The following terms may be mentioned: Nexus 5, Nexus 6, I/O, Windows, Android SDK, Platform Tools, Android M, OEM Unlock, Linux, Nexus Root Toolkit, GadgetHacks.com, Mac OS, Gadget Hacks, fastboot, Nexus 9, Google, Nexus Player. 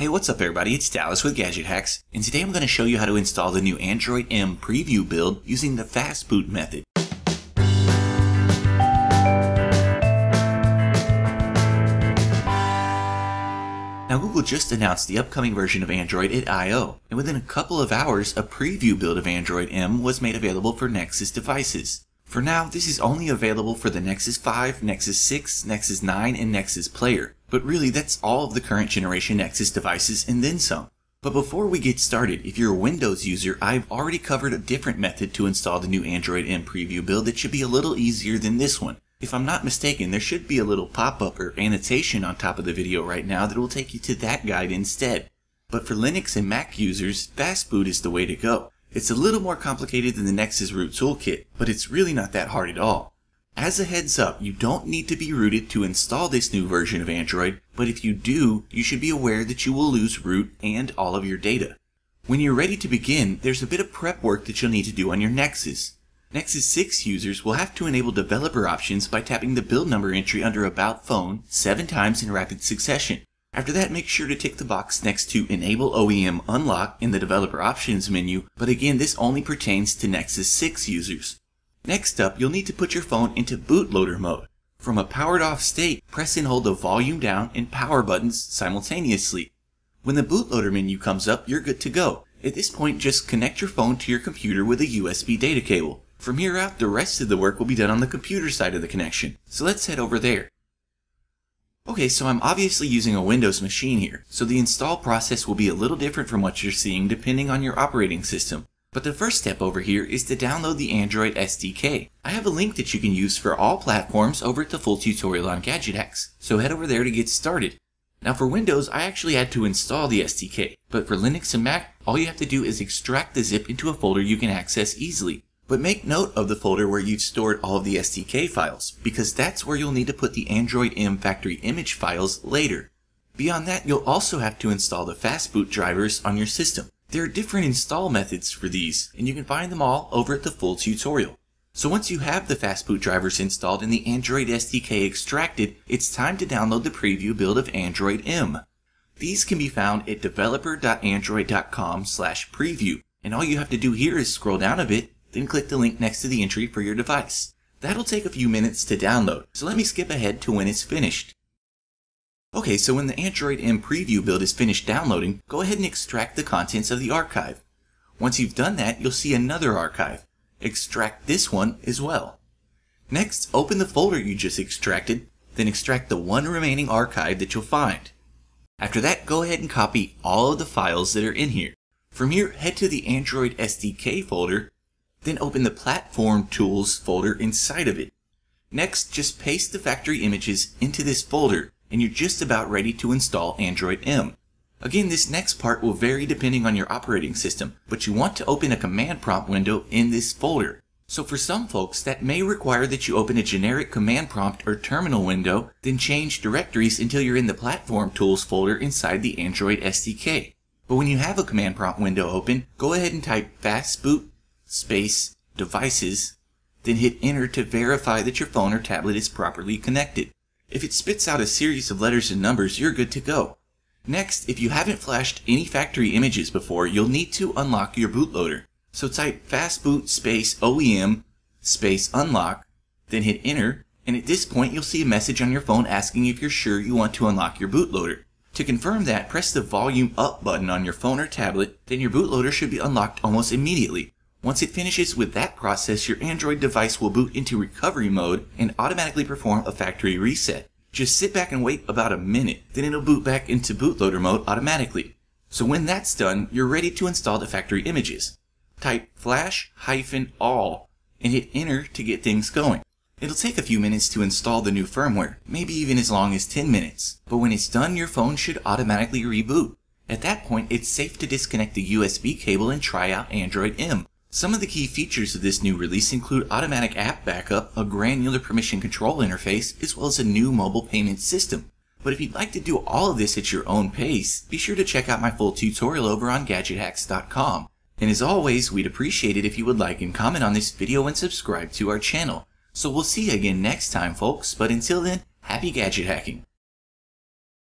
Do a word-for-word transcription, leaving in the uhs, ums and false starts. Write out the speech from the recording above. Hey, what's up everybody, it's Dallas with Gadget Hacks, and today I'm going to show you how to install the new Android M preview build using the fastboot method. Now Google just announced the upcoming version of Android at I O, and within a couple of hours a preview build of Android M was made available for Nexus devices. For now, this is only available for the Nexus five, Nexus six, Nexus nine, and Nexus Player. But really, that's all of the current generation Nexus devices and then some. But before we get started, if you're a Windows user, I've already covered a different method to install the new Android M preview build that should be a little easier than this one. If I'm not mistaken, there should be a little pop-up or annotation on top of the video right now that will take you to that guide instead. But for Linux and Mac users, fastboot is the way to go. It's a little more complicated than the Nexus Root Toolkit, but it's really not that hard at all. As a heads up, you don't need to be rooted to install this new version of Android, but if you do, you should be aware that you will lose root and all of your data. When you're ready to begin, there's a bit of prep work that you'll need to do on your Nexus. Nexus six users will have to enable developer options by tapping the build number entry under About Phone seven times in rapid succession. After that, make sure to tick the box next to Enable O E M Unlock in the Developer Options menu, but again, this only pertains to Nexus six users. Next up, you'll need to put your phone into bootloader mode. From a powered off state, press and hold the volume down and power buttons simultaneously. When the bootloader menu comes up, you're good to go. At this point, just connect your phone to your computer with a U S B data cable. From here out, the rest of the work will be done on the computer side of the connection, so let's head over there. Okay, so I'm obviously using a Windows machine here, so the install process will be a little different from what you're seeing depending on your operating system. But the first step over here is to download the Android S D K. I have a link that you can use for all platforms over at the full tutorial on Gadget Hacks, so head over there to get started. Now for Windows, I actually had to install the S D K, but for Linux and Mac, all you have to do is extract the zip into a folder you can access easily. But make note of the folder where you've stored all of the S D K files, because that's where you'll need to put the Android M factory image files later. Beyond that, you'll also have to install the fastboot drivers on your system. There are different install methods for these, and you can find them all over at the full tutorial. So once you have the fastboot drivers installed and the Android S D K extracted, it's time to download the preview build of Android M. These can be found at developer dot android dot com slash preview, and all you have to do here is scroll down a bit, then click the link next to the entry for your device. That'll take a few minutes to download, so let me skip ahead to when it's finished. Okay, so when the Android M preview build is finished downloading, go ahead and extract the contents of the archive. Once you've done that, you'll see another archive. Extract this one as well. Next, open the folder you just extracted, then extract the one remaining archive that you'll find. After that, go ahead and copy all of the files that are in here. From here, head to the Android S D K folder, then open the Platform Tools folder inside of it. Next, just paste the factory images into this folder, and you're just about ready to install Android M. Again, this next part will vary depending on your operating system, but you want to open a command prompt window in this folder. So for some folks, that may require that you open a generic command prompt or terminal window, then change directories until you're in the Platform Tools folder inside the Android S D K. But when you have a command prompt window open, go ahead and type fastboot space devices, then hit enter to verify that your phone or tablet is properly connected. If it spits out a series of letters and numbers, you're good to go. Next, if you haven't flashed any factory images before, you'll need to unlock your bootloader. So type fastboot space O E M space unlock, then hit enter, and at this point you'll see a message on your phone asking if you're sure you want to unlock your bootloader. To confirm that, press the volume up button on your phone or tablet, then your bootloader should be unlocked almost immediately. Once it finishes with that process, your Android device will boot into recovery mode and automatically perform a factory reset. Just sit back and wait about a minute, then it'll boot back into bootloader mode automatically. So when that's done, you're ready to install the factory images. Type flash-all and hit enter to get things going. It'll take a few minutes to install the new firmware, maybe even as long as ten minutes, but when it's done, your phone should automatically reboot. At that point, it's safe to disconnect the U S B cable and try out Android M. Some of the key features of this new release include automatic app backup, a granular permission control interface, as well as a new mobile payment system. But if you'd like to do all of this at your own pace, be sure to check out my full tutorial over on Gadget Hacks dot com. And as always, we'd appreciate it if you would like and comment on this video and subscribe to our channel. So we'll see you again next time, folks, but until then, happy gadget hacking!